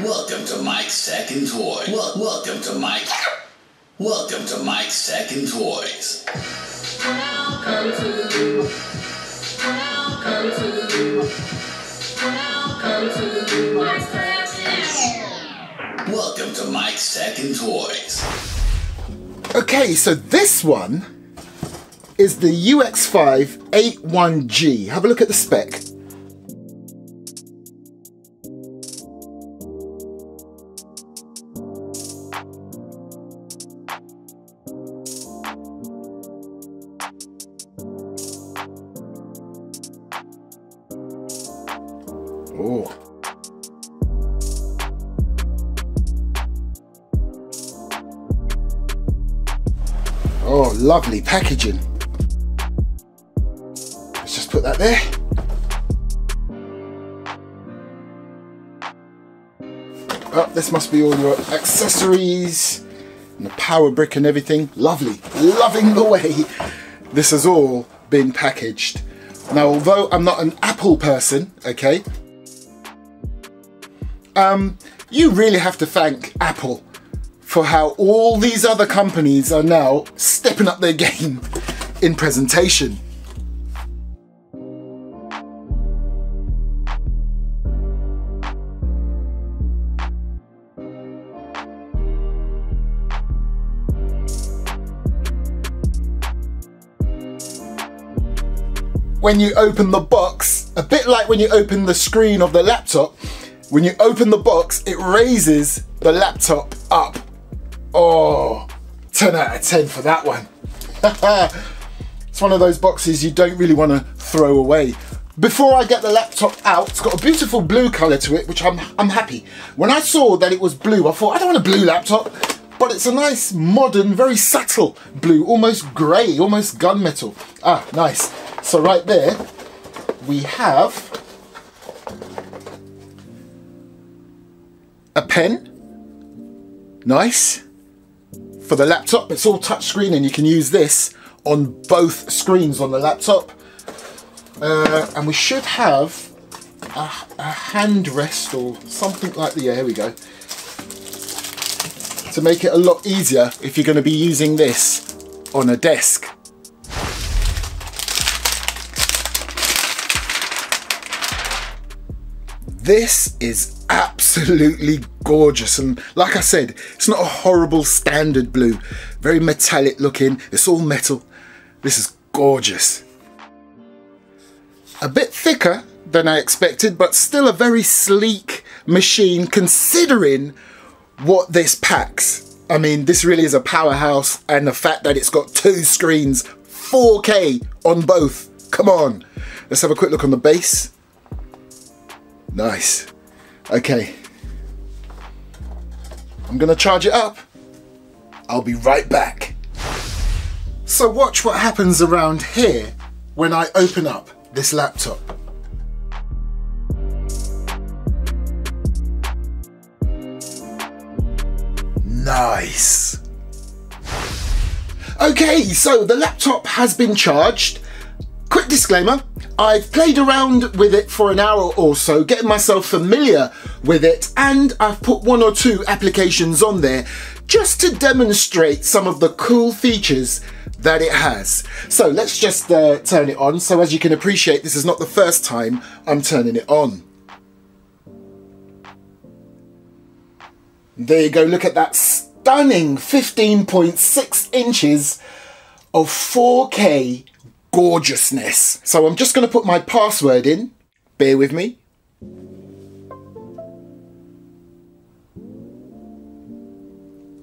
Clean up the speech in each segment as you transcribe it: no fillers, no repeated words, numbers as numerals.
Welcome to Mike's Tech and Toys. Welcome to Mike's Tech and Toys. Welcome to Mike's Tech and Toys. Okay, so this one is the UX581G. Have a look at the spec. Oh. Oh, lovely packaging. Let's just put that there. Oh, this must be all your accessories and the power brick and everything. Lovely. Loving the way this has all been packaged. Now, although I'm not an Apple person, okay, you really have to thank Apple for how all these other companies are now stepping up their game in presentation. When you open the box, a bit like when you open the screen of the laptop, when you open the box, it raises the laptop up. Oh, 10 out of 10 for that one. It's one of those boxes you don't really want to throw away. Before I get the laptop out, it's got a beautiful blue color to it, which I'm happy. When I saw that it was blue, I thought, I don't want a blue laptop, but it's a nice, modern, very subtle blue, almost gray, almost gunmetal. Ah, nice. So right there, we have a pen, nice. For the laptop, it's all touchscreen and you can use this on both screens on the laptop. And we should have a hand rest or something like that. Yeah, here we go. To make it a lot easier if you're going to be using this on a desk. This is absolutely gorgeous, and like I said, it's not a horrible standard blue, very metallic looking, it's all metal. This is gorgeous. A bit thicker than I expected, but still a very sleek machine considering what this packs. I mean, this really is a powerhouse, and the fact that it's got two screens, 4K on both, come on. Let's have a quick look on the base. Nice. Okay. I'm gonna charge it up. I'll be right back. So watch what happens around here when I open up this laptop. Nice. Okay, so the laptop has been charged. Quick disclaimer, I've played around with it for an hour or so, getting myself familiar with it, and I've put one or two applications on there just to demonstrate some of the cool features that it has. So let's just turn it on. So as you can appreciate, this is not the first time I'm turning it on. There you go, look at that stunning 15.6 inches of 4K gorgeousness. So I'm just going to put my password in. Bear with me.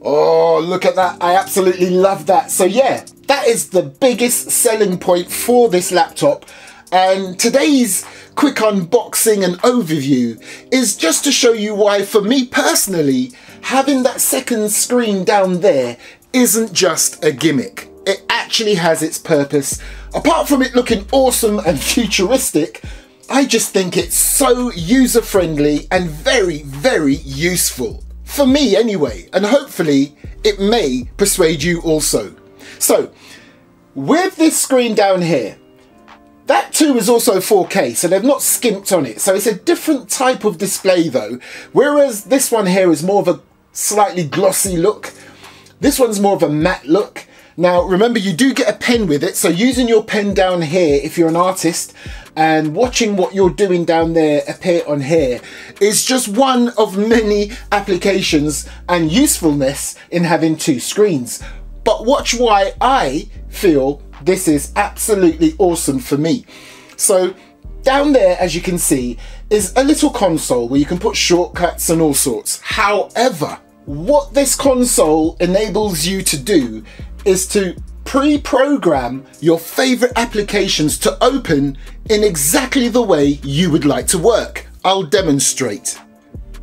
Oh, look at that. I absolutely love that. So yeah, that is the biggest selling point for this laptop. And today's quick unboxing and overview is just to show you why, for me personally, having that second screen down there isn't just a gimmick. It actually has its purpose. Apart from it looking awesome and futuristic, I just think it's so user-friendly and very, very useful. For me anyway, and hopefully it may persuade you also. So, with this screen down here, That too is also 4K, so they've not skimped on it. So it's a different type of display though. Whereas this one here is more of a slightly glossy look. This one's more of a matte look. Now remember, you do get a pen with it, so using your pen down here if you're an artist and watching what you're doing down there appear on here is just one of many applications and usefulness in having two screens. But watch why I feel this is absolutely awesome for me. So down there, as you can see, is a little console where you can put shortcuts and all sorts. However, what this console enables you to do is to pre-program your favorite applications to open in exactly the way you would like to work. I'll demonstrate.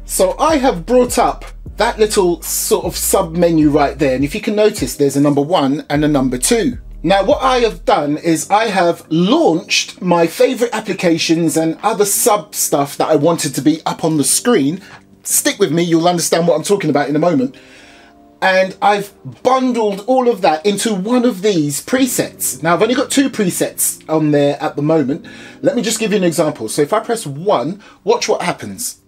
So I have brought up that little sort of sub menu right there, and if you can notice, there's a number 1 and a number 2. Now what I have done is I have launched my favorite applications and other sub stuff that I wanted to be up on the screen. Stick with me, you'll understand what I'm talking about in a moment. And I've bundled all of that into one of these presets. Now I've only got 2 presets on there at the moment. Let me just give you an example. So if I press 1, watch what happens.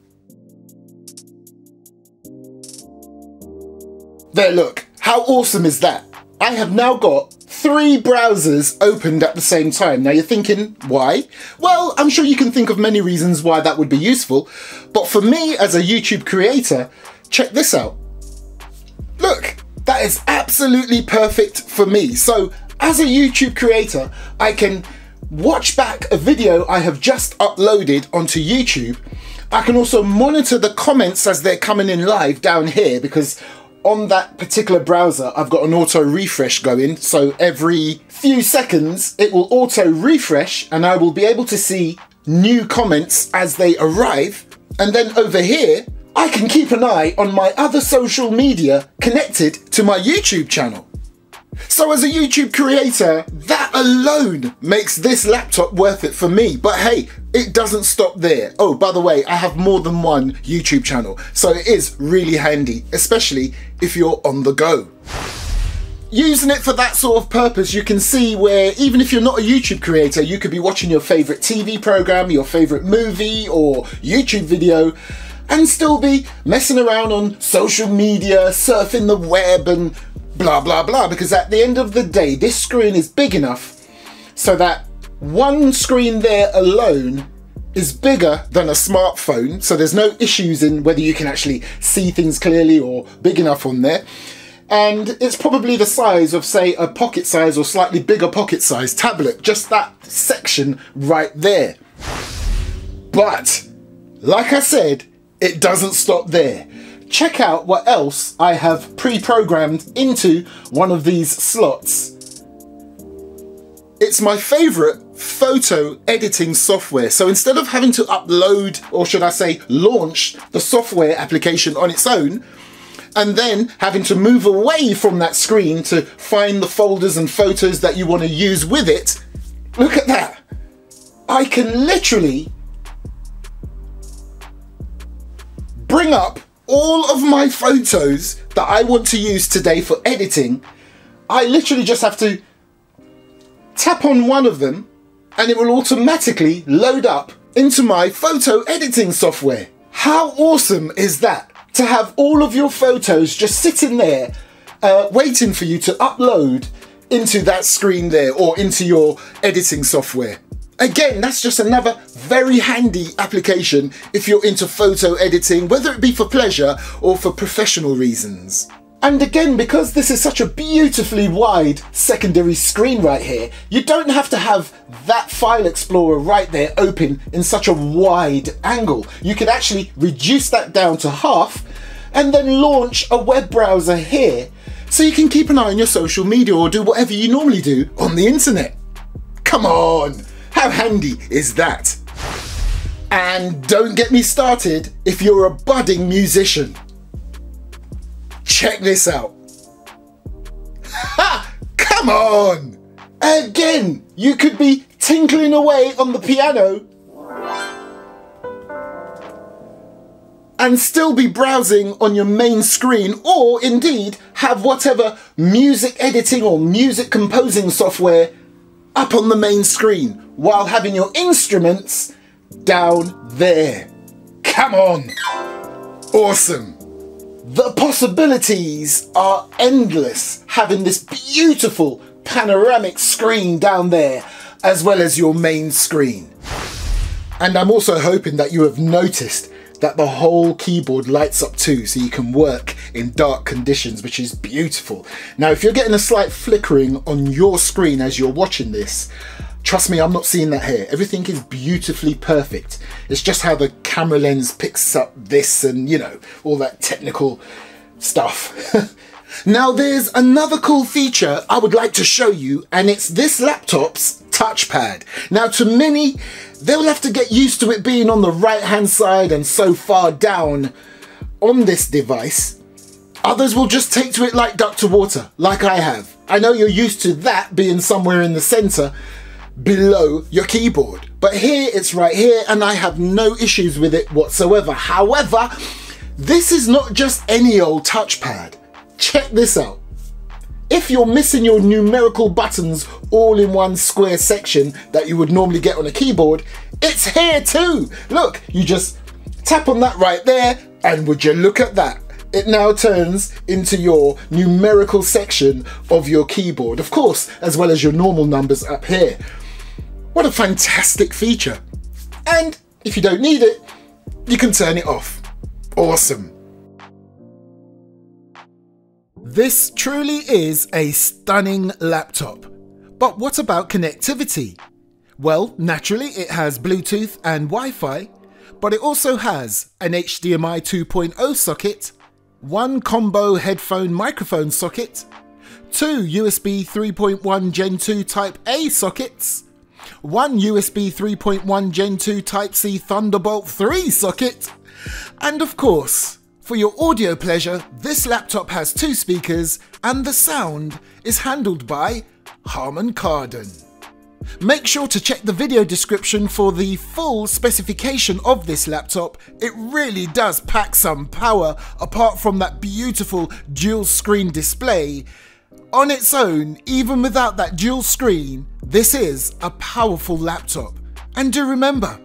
There, look, how awesome is that? I have now got 3 browsers opened at the same time. Now you're thinking, why? Well, I'm sure you can think of many reasons why that would be useful. But for me as a YouTube creator, check this out. Look, that is absolutely perfect for me. So as a YouTube creator, I can watch back a video I have just uploaded onto YouTube. I can also monitor the comments as they're coming in live down here, because on that particular browser, I've got an auto refresh going. So every few seconds, it will auto refresh and I will be able to see new comments as they arrive. And then over here, I can keep an eye on my other social media connected to my YouTube channel. So as a YouTube creator, that alone makes this laptop worth it for me. But hey, it doesn't stop there. Oh, by the way, I have more than one YouTube channel, so it is really handy, especially if you're on the go. Using it for that sort of purpose, you can see where even if you're not a YouTube creator, you could be watching your favorite TV program, your favorite movie or YouTube video, and still be messing around on social media, surfing the web and blah, blah, blah, because at the end of the day, this screen is big enough so that one screen there alone is bigger than a smartphone. So there's no issues in whether you can actually see things clearly or big enough on there. And it's probably the size of, say, a pocket size or slightly bigger pocket size tablet, just that section right there. But like I said, it doesn't stop there. Check out what else I have pre-programmed into one of these slots. It's my favorite photo editing software. So instead of having to upload, or should I say launch, the software application on its own, and then having to move away from that screen to find the folders and photos that you want to use with it, look at that. I can literally bring up all of my photos that I want to use today for editing. I literally just have to tap on one of them and it will automatically load up into my photo editing software. How awesome is that? To have all of your photos just sitting there waiting for you to upload into that screen there or into your editing software. Again, that's just another very handy application if you're into photo editing, whether it be for pleasure or for professional reasons. And again, because this is such a beautifully wide secondary screen right here, you don't have to have that file explorer right there open in such a wide angle. You could actually reduce that down to half and then launch a web browser here so you can keep an eye on your social media or do whatever you normally do on the internet. Come on! How handy is that? And don't get me started if you're a budding musician. Check this out. Ha! Come on! Again, you could be tinkling away on the piano and still be browsing on your main screen, or indeed have whatever music editing or music composing software up on the main screen. while having your instruments down there. Come on! Awesome! The possibilities are endless, having this beautiful panoramic screen down there as well as your main screen. And I'm also hoping that you have noticed that the whole keyboard lights up too, so you can work in dark conditions, which is beautiful. Now, if you're getting a slight flickering on your screen as you're watching this, trust me, I'm not seeing that here. Everything is beautifully perfect. It's just how the camera lens picks up this and, you know, all that technical stuff. Now, there's another cool feature I would like to show you, and it's this laptop's touchpad. Now, to many, they'll have to get used to it being on the right-hand side and so far down on this device. Others will just take to it like duck to water, like I have. I know you're used to that being somewhere in the center below your keyboard, but here it's right here and I have no issues with it whatsoever. However, this is not just any old touchpad. Check this out. If you're missing your numerical buttons all in one square section that you would normally get on a keyboard, it's here too. Look, you just tap on that right there and would you look at that? It now turns into your numerical section of your keyboard, of course, as well as your normal numbers up here. What a fantastic feature. And if you don't need it, you can turn it off. Awesome. This truly is a stunning laptop. But what about connectivity? Well, naturally it has Bluetooth and Wi-Fi, but it also has an HDMI 2.0 socket, one combo headphone microphone socket, two USB 3.1 Gen 2 Type A sockets, one USB 3.1 Gen 2 Type C Thunderbolt 3 socket, and of course, for your audio pleasure, this laptop has two speakers and the sound is handled by Harman Kardon. Make sure to check the video description for the full specification of this laptop. It really does pack some power apart from that beautiful dual screen display. On its own, even without that dual screen, this is a powerful laptop. And do remember,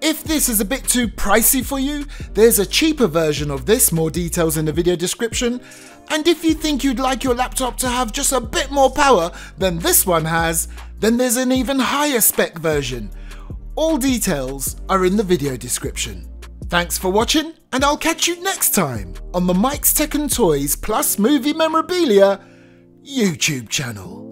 if this is a bit too pricey for you, there's a cheaper version of this, more details in the video description. And if you think you'd like your laptop to have just a bit more power than this one has, then there's an even higher spec version. All details are in the video description. Thanks for watching, and I'll catch you next time on the Mike's Tech and Toys Plus Movie Memorabilia YouTube channel.